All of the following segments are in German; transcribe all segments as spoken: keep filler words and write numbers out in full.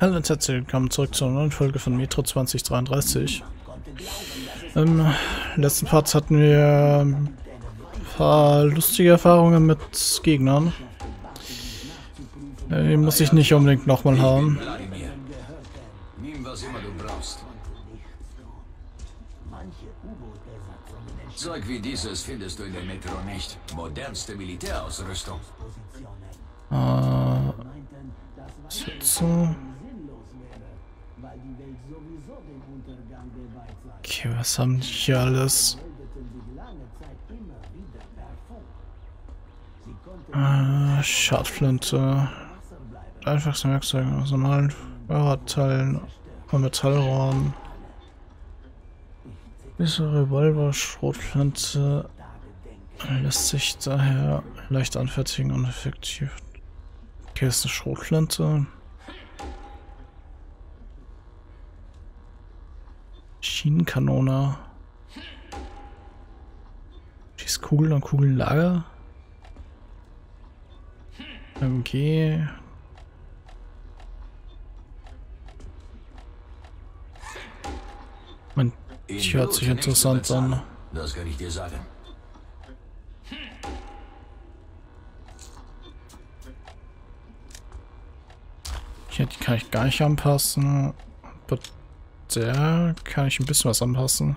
Hallo und herzlich willkommen zurück zur neuen Folge von Metro zwanzig dreiunddreißig. Im letzten Part hatten wir ein paar lustige Erfahrungen mit Gegnern. Die muss ich nicht unbedingt nochmal haben. Zeug wie dieses findest du in der Metro nicht. Modernste Militärausrüstung. Ah, so. Okay, was haben die hier alles? Ah, Schadflinte. Einfachste Werkzeug aus normalen Fahrradteilen und Metallrohren. Diese Revolver-Schrotflinte lässt sich daher leicht anfertigen und effektiv. Okay, ist eine Schrotflinte. Schienenkanone. Schießkugeln und Kugellager. M G. Mein Ich hört sich interessant an. Das kann ich dir sagen. Hier, die kann ich gar nicht anpassen. Bei der kann ich ein bisschen was anpassen.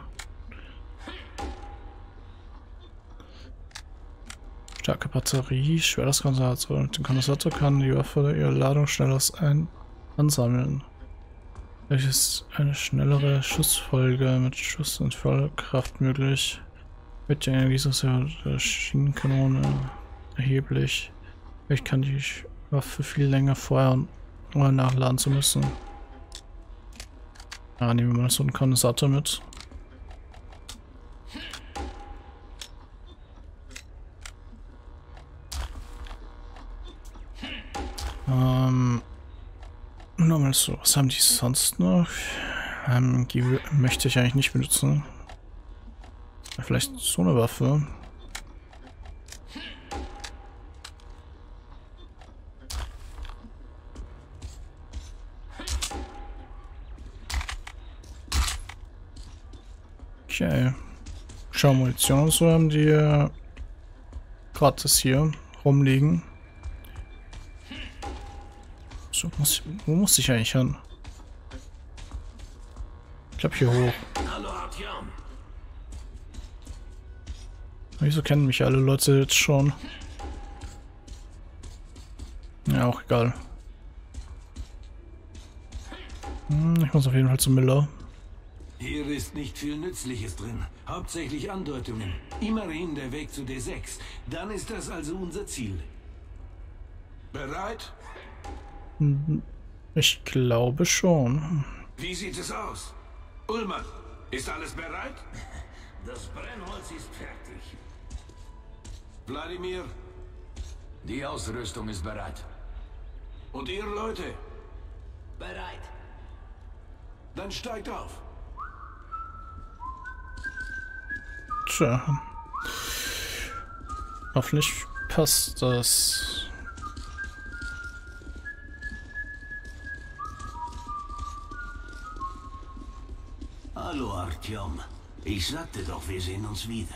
Starke Batterie, schweres Kondensator. Mit dem Kondensator kann die Waffe ihre Ladung schneller ein ansammeln. Welches eine schnellere Schussfolge mit Schuss und Vollkraft möglich. Mit der Energiesuche der Schienenkanone erheblich. Ich kann die Waffe viel länger feuern, ohne nachladen zu müssen. Ja, nehmen wir mal so einen Kondensator mit. Ähm. Nochmal so, was haben die sonst noch? Ähm, die möchte ich eigentlich nicht benutzen. Vielleicht so eine Waffe. Okay. Schau, Munition und so haben die äh, gratis hier rumliegen. So, muss, wo muss ich eigentlich hin? Ich glaube hier hoch. Wieso kennen mich alle Leute jetzt schon? Ja, auch egal. Hm, ich muss auf jeden Fall zu Miller. Hier ist nicht viel Nützliches drin. Hauptsächlich Andeutungen. Immerhin der Weg zu D sechs. Dann ist das also unser Ziel. Bereit? Ich glaube schon. Wie sieht es aus? Ullmann, ist alles bereit? Das Brennholz ist fertig. Wladimir, die Ausrüstung ist bereit. Und ihr Leute? Bereit. Dann steigt auf. Tja. Hoffentlich passt das. Hallo Artyom, ich sagte doch, wir sehen uns wieder.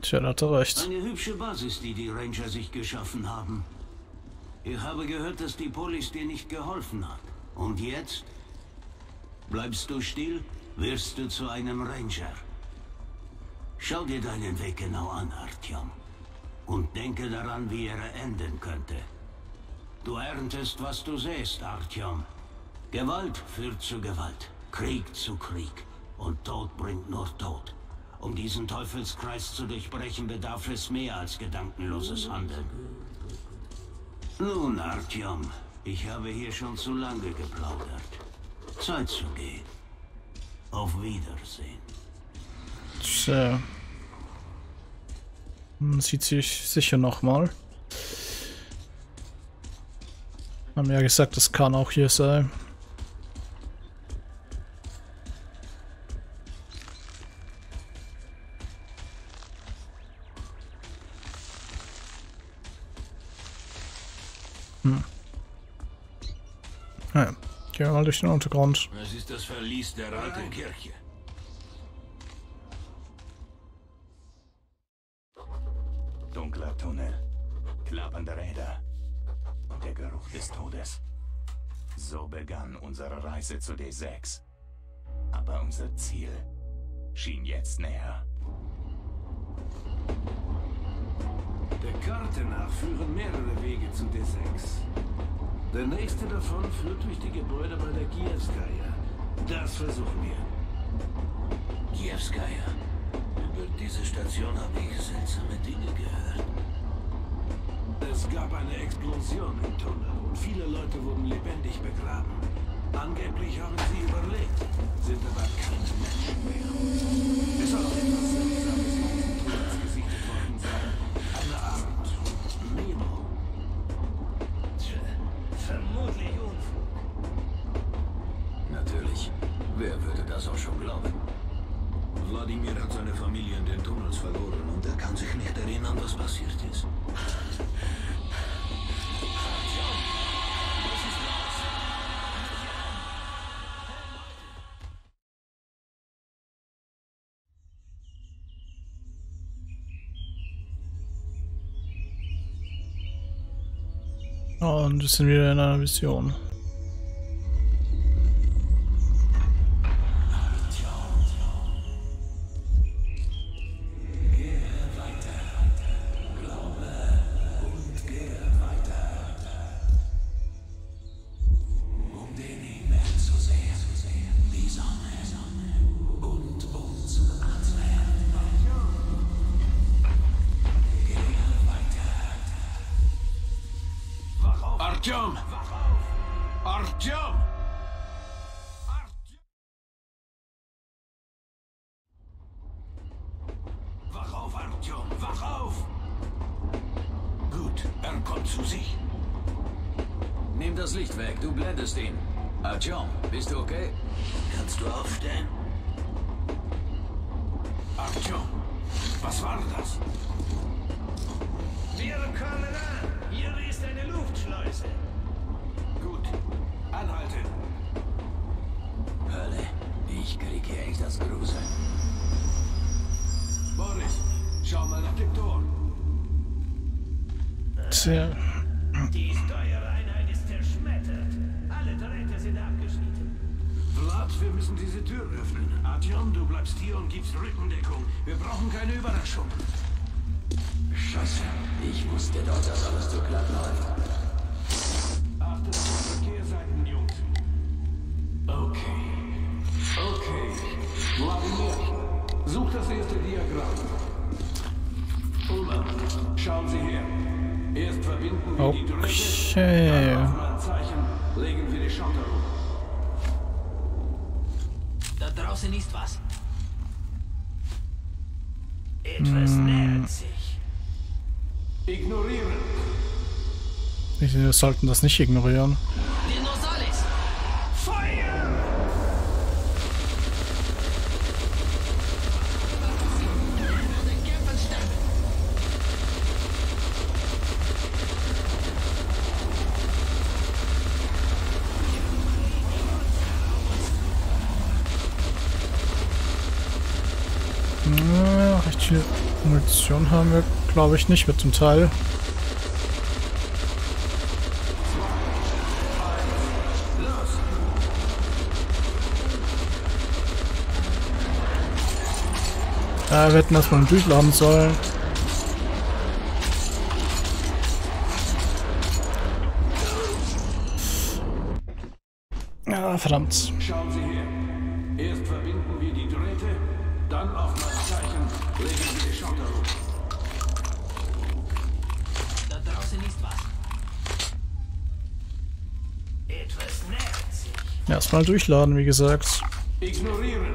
Tja, da hat er recht. Eine hübsche Basis, die die Ranger sich geschaffen haben. Ich habe gehört, dass die Polizei dir nicht geholfen hat. Und jetzt? Bleibst du still, wirst du zu einem Ranger. Schau dir deinen Weg genau an, Artyom. Und denke daran, wie er enden könnte. Du erntest, was du säst, Artyom. Gewalt führt zu Gewalt. Krieg zu Krieg. Und Tod bringt nur Tod. Um diesen Teufelskreis zu durchbrechen, bedarf es mehr als gedankenloses Handeln. Nun, Artyom, ich habe hier schon zu lange geplaudert. Zeit zu gehen. Auf Wiedersehen. So. Sieht sich sicher nochmal. Haben ja gesagt, das kann auch hier sein. Naja, gehen wir mal durch den Untergrund. Was ist das Verlies der alten Kirche? Dunkler Tunnel, klappernde Räder und der Geruch des Todes. So begann unsere Reise zu D sechs. Aber unser Ziel schien jetzt näher. Der Karte nach führen mehrere Wege zu D sechs. Der nächste davon führt durch die Gebäude bei der Kievskaya. Das versuchen wir. Kievskaya. Über diese Station habe ich seltsame Dinge gehört. Es gab eine Explosion im Tunnel und viele Leute wurden lebendig begraben. Angeblich haben sie überlebt, sind aber keine Menschen mehr. Es soll auch etwas Seltsames in diesem Tunnel gesichtet worden sein. Eine Art Memo. Tja, vermutlich Unfug. Natürlich. Wer würde das auch schon glauben? Wladimir hat seine Familie in den Tunnels verloren und er kann sich nicht erinnern, was passiert ist. Und wir sind wieder in einer Vision. Artyom! Artyom! Wach auf, Artyom! Wach auf! Gut, er kommt zu sich. Nimm das Licht weg, du blendest ihn. Artyom, bist du okay? Kannst du aufstehen? Artyom, was war das? Wir kommen an! Hier ist eine Luftschleuse. Gut, anhalten. Hölle, ich kriege echt das Gruseln. Boris, schau mal nach dem Tor. Tja. Die Steuereinheit ist zerschmettert. Alle Drähte sind abgeschnitten. Vlad, wir müssen diese Tür öffnen. Artyom, du bleibst hier und gibst Rückendeckung. Wir brauchen keine Überraschung. Scheiße, ich wusste doch, dass alles zu glatt läuft. Achtet auf die Verkehrsseiten, Jungs. Okay. Okay. Wladimir, such das erste Diagramm. Ulla, schauen Sie her. Erst verbinden wir die Drähte, dann auf ein Zeichen legen wir die Schotter um. Da draußen ist was. Etwas nähert sich. Ignorieren. Wir sollten das nicht ignorieren. Dinosaurus! Feuer! Ja, recht viel Munition haben wir, glaube ich, nicht mit zum Teil. Ja, wir hätten das mal durchladen sollen. Ja, verdammt. Schauen Sie her. Erst verbinden wir die Drähte, dann auf das Zeichen legen wir die Schotter um. Da draußen ist was. Etwas nähert sich. Erstmal durchladen, wie gesagt. Ignorieren.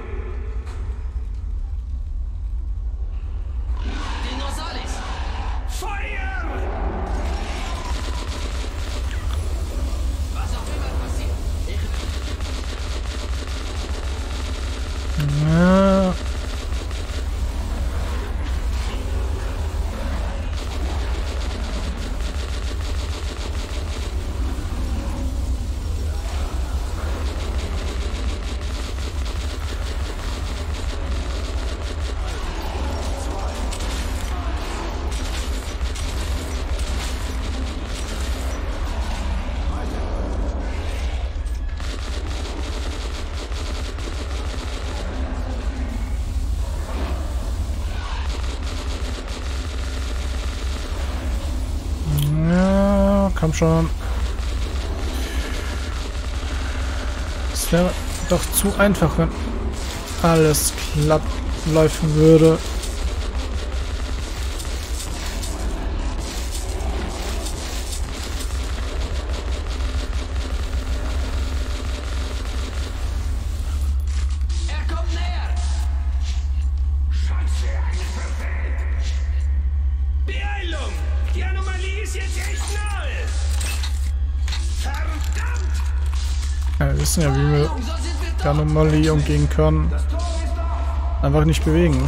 komm schon. Das wäre doch zu einfach, wenn alles glatt laufen würde. Ja, wie wir die Anomalie umgehen können. Einfach nicht bewegen.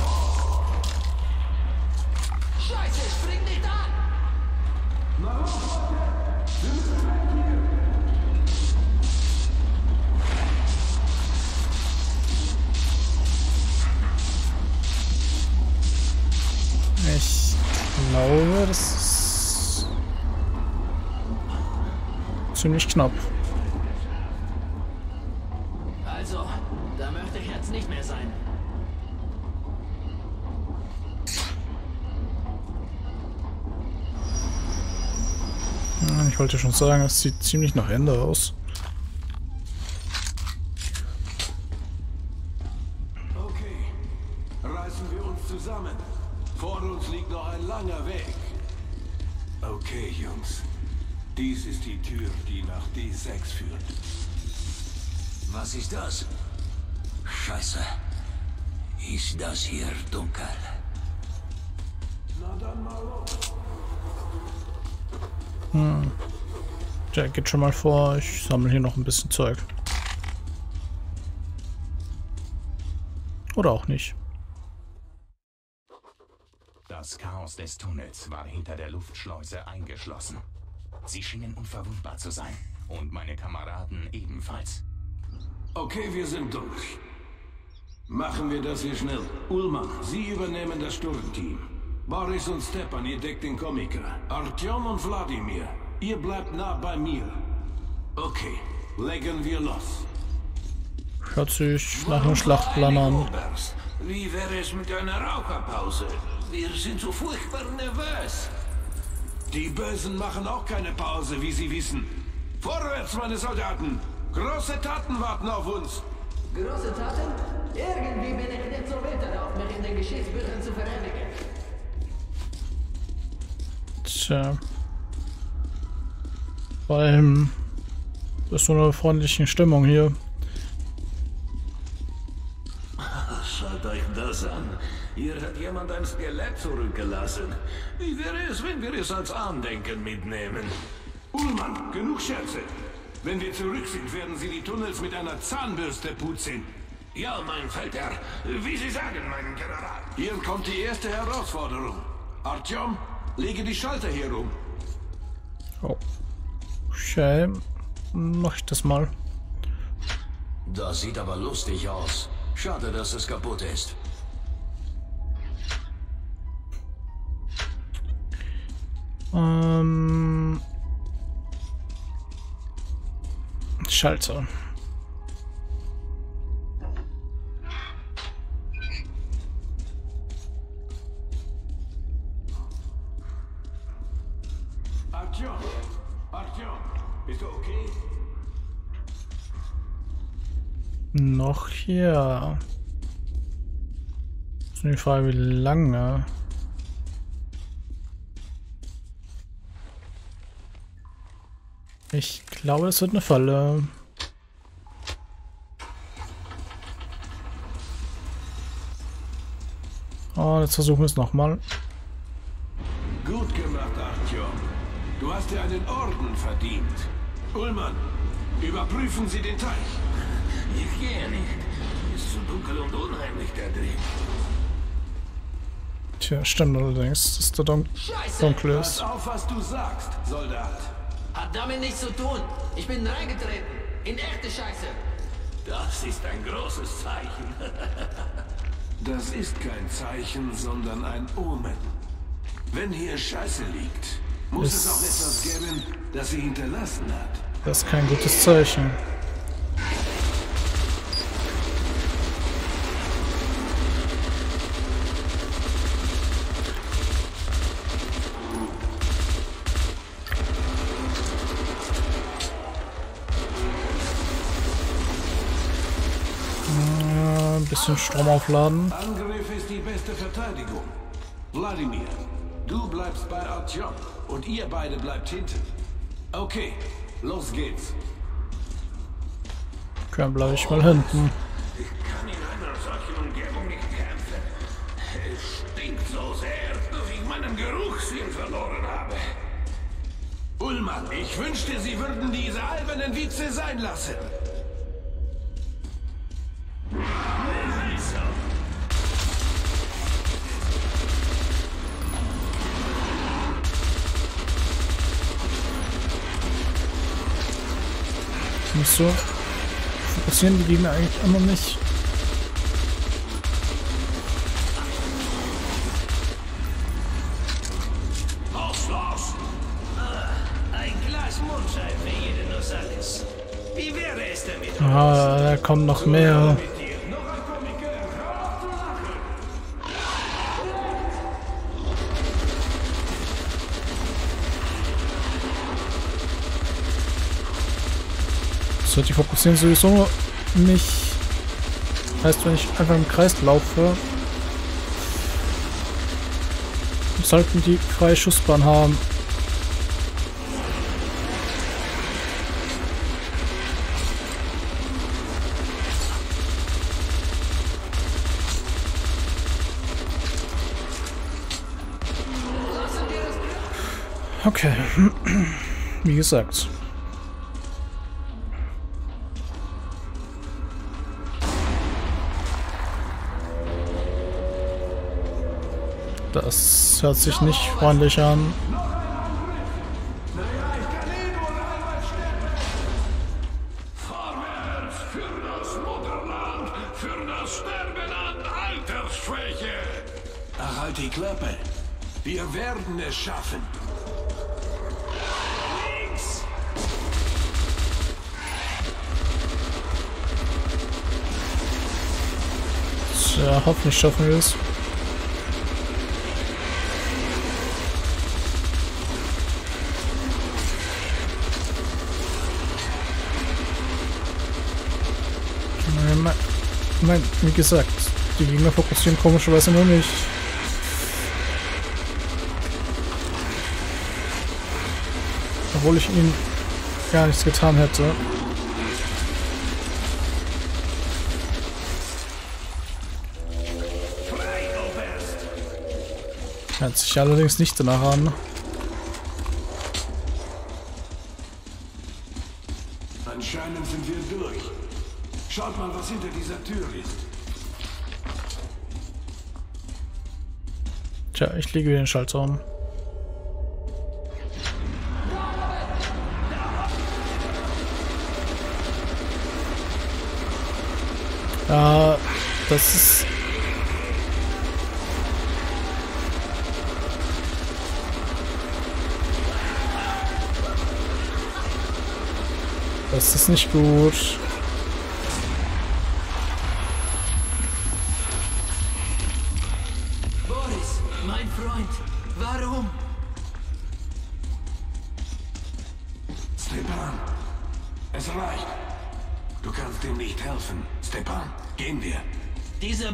Ich glaube, das ist ziemlich knapp. Ich wollte schon sagen, es sieht ziemlich nach Ende aus. Okay, reißen wir uns zusammen. Vor uns liegt noch ein langer Weg. Okay, Jungs. Dies ist die Tür, die nach D sechs führt. Was ist das? Scheiße. Ist das hier dunkel? Na dann mal los. Hm. Der geht schon mal vor, ich sammle hier noch ein bisschen Zeug. Oder auch nicht. Das Chaos des Tunnels war hinter der Luftschleuse eingeschlossen. Sie schienen unverwundbar zu sein und meine Kameraden ebenfalls. Okay, wir sind durch. Machen wir das hier schnell. Ullmann, Sie übernehmen das Sturmteam. Boris und Stepan, ihr deckt den Komiker. Artyom und Wladimir, ihr bleibt nah bei mir. Okay, legen wir los. Hört sich nach einem Schlachtplan an. Wie wäre es mit einer Raucherpause? Wir sind so furchtbar nervös. Die Bösen machen auch keine Pause, wie Sie wissen. Vorwärts, meine Soldaten! Große Taten warten auf uns! Große Taten? Irgendwie bin ich nicht so wild darauf, mich in den Geschichtsbüchern zu vereinigen. Tja. Vor allem ist so eine freundliche Stimmung hier. Schaut euch das an. Hier hat jemand ein Skelett zurückgelassen. Wie wäre es, wenn wir es als Andenken mitnehmen? Ullmann, genug Scherze. Wenn wir zurück sind, werden Sie die Tunnels mit einer Zahnbürste putzen. Ja, mein Feldherr. Wie Sie sagen, mein General. Hier kommt die erste Herausforderung. Artyom? Lege die Schalter hier rum. Oh. Okay. Mach ich das mal. Das sieht aber lustig aus. Schade, dass es kaputt ist. Ähm. Schalter. Noch hier. Ist nur die Frage, wie lange. Ich glaube, es wird eine Falle. Oh, jetzt versuchen wir es nochmal. Gut gemacht, Artyom. Du hast dir einen Orden verdient. Ullmann, überprüfen Sie den Teich. Ich gehe nicht. Es ist zu dunkel und unheimlich da drin. Tja, stimmt allerdings, dass der Dun Scheiße. Dunkel ist. Pass auf, was du sagst, Soldat. Hat damit nichts zu tun. Ich bin reingetreten. In echte Scheiße. Das ist ein großes Zeichen. Das ist kein Zeichen, sondern ein Omen. Wenn hier Scheiße liegt, muss es, es auch etwas geben, das sie hinterlassen hat. Das ist kein gutes Zeichen. bisschen Strom aufladen. Angriff ist die beste Verteidigung. Wladimir, du bleibst bei Artyom und ihr beide bleibt hinten. Okay, los geht's. Dann bleibe ich mal hinten. Ich kann in einer solchen Umgebung nicht kämpfen. Es stinkt so sehr, dass ich meinen Geruchssinn verloren habe. Ullmann, ich wünschte, Sie würden diese albernen Witze sein lassen. Nicht so. Fokussieren die Gegner eigentlich immer nicht. Los, los! Ah, ein Glas Mondschein für jeden und alles. Wie wäre es denn mit uns? Ah, da kommen noch mehr. So, die fokussieren sowieso nicht. Heißt, wenn ich einfach im Kreis laufe, sollten die freie Schussbahn haben. Okay, wie gesagt. Das hört sich nicht freundlich an. Vorwärts für das Mutterland, für das Sterben an Altersschwäche. Ach, halt die Klappe. Wir werden es schaffen. Ja, hoffentlich schaffen wir es. Nein, wie gesagt, die Gegner fokussieren komischerweise nur nicht. Obwohl ich ihnen gar nichts getan hätte. Hört sich allerdings nicht danach an. Anscheinend sind wir durch. Schaut mal, was hinter dieser Tür ist. Tja, ich lege wieder den Schalter um. Ah, das ist... Das ist nicht gut.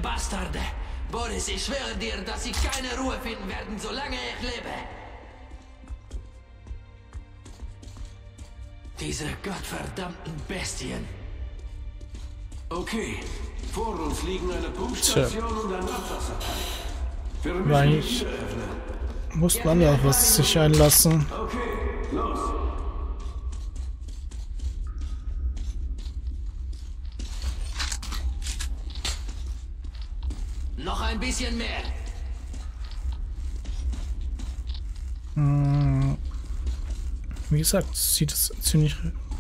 Bastarde! Boris, ich schwöre dir, dass ich keine Ruhe finden werde, solange ich lebe. Diese gottverdammten Bestien. Okay, vor uns liegen eine Pumpstation und ein Abwasserteich. Wir müssen die Tür öffnen. Muss man ja was sich einlassen. Okay, los. Noch ein bisschen mehr. Hm. Wie gesagt, sieht es ziemlich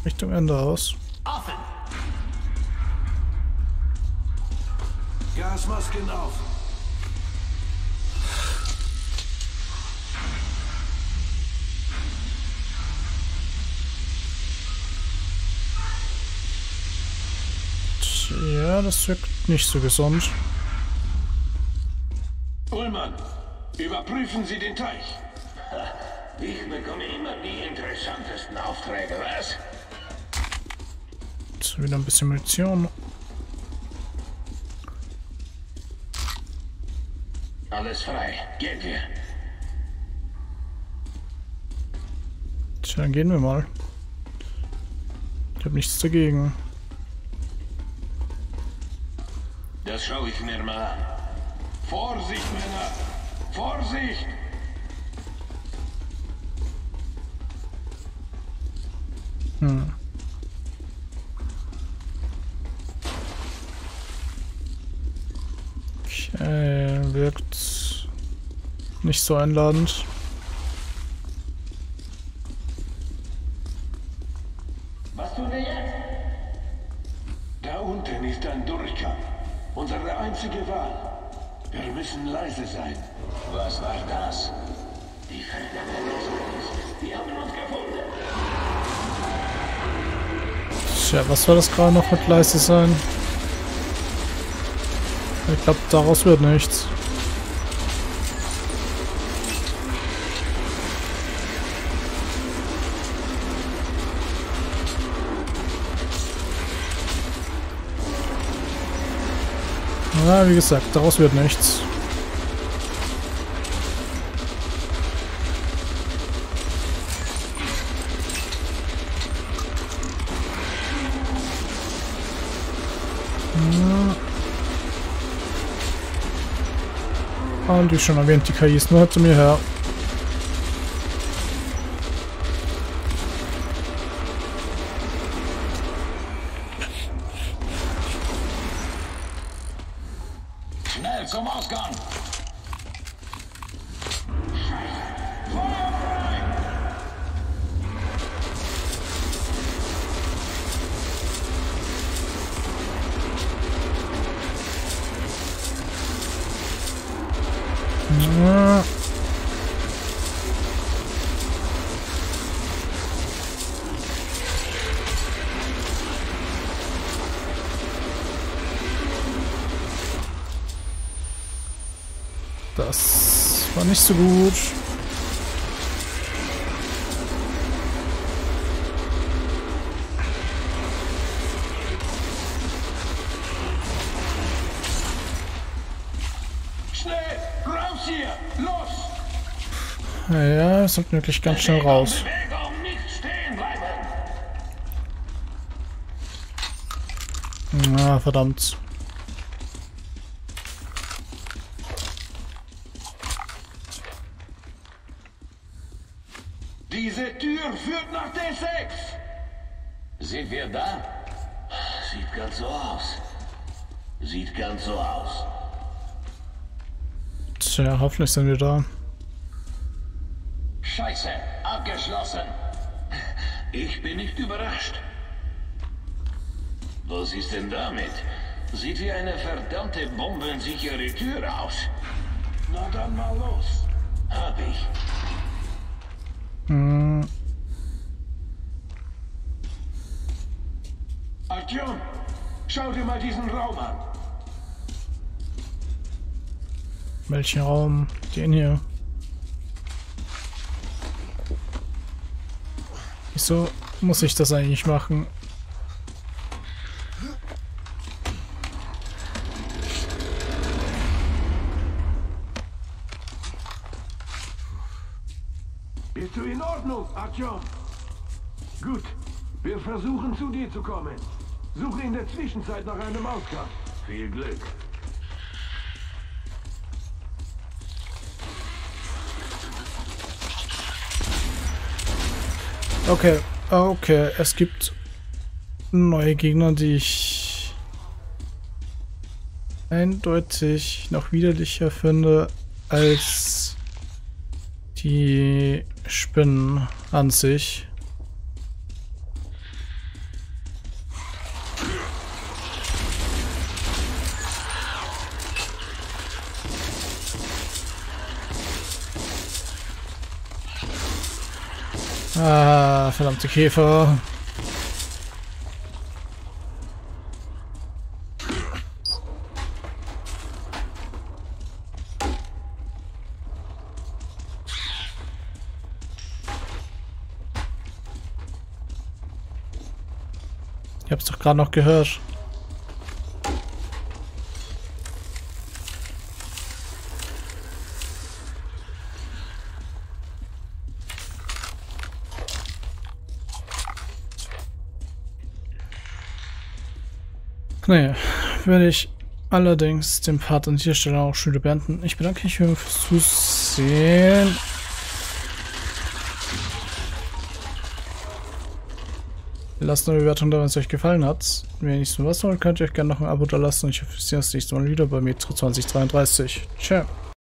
Richtung Ende aus. Offen. Gasmasken auf. Ja, das wirkt nicht so gesund. Ullmann, überprüfen Sie den Teich. Ich bekomme immer die interessantesten Aufträge, was? Jetzt wieder ein bisschen Munition. Alles frei. Gehen wir. Tja, dann gehen wir mal. Ich habe nichts dagegen. Das schaue ich mir mal an. Vorsicht, Männer! Vorsicht! Hm. Okay, wirkt nicht so einladend. Was tun wir jetzt? Da unten ist ein Durchgang. Unsere einzige Wahl. Wir müssen leise sein. Was war das? Die Verdammten sind. Die haben uns gefunden. Tja, was war das gerade noch mit leise sein? Ich glaube, daraus wird nichts. Na, wie gesagt, daraus wird nichts. Und wie schon erwähnt, die K I ist nur zu mir her. Schnell zum Ausgang! Das war nicht so gut. Schnell, raus hier, los! Naja, wir sollten wirklich ganz schnell raus. Na, verdammt. Diese Tür führt nach D sechs. Sind wir da? Sieht ganz so aus. Sieht ganz so aus. Tja, hoffentlich sind wir da. Scheiße, abgeschlossen. Ich bin nicht überrascht. Was ist denn damit? Sieht wie eine verdammte bombensichere Tür aus. Na dann mal los. Hab ich. Hm. Artyom, schau dir mal diesen Raum an. Welchen Raum? Den hier. Wieso muss ich das eigentlich machen? Bist du in Ordnung, Artyom? Gut, wir versuchen zu dir zu kommen. Suche in der Zwischenzeit nach einem Ausgang. Viel Glück. Okay, okay, es gibt neue Gegner, die ich eindeutig noch widerlicher finde als die Spinnen an sich. Ah, verdammte Käfer. Ich hab's doch gerade noch gehört. Naja, werde ich allerdings den Part an dieser Stelle auch schon beenden. Ich bedanke mich fürs Zusehen. Lasst eine Bewertung da, wenn es euch gefallen hat. Wenn nicht so was wollt, könnt ihr euch gerne noch ein Abo da lassen. Und ich hoffe, wir sehen uns nächstes Mal wieder bei Metro zwanzig dreiunddreißig. Ciao.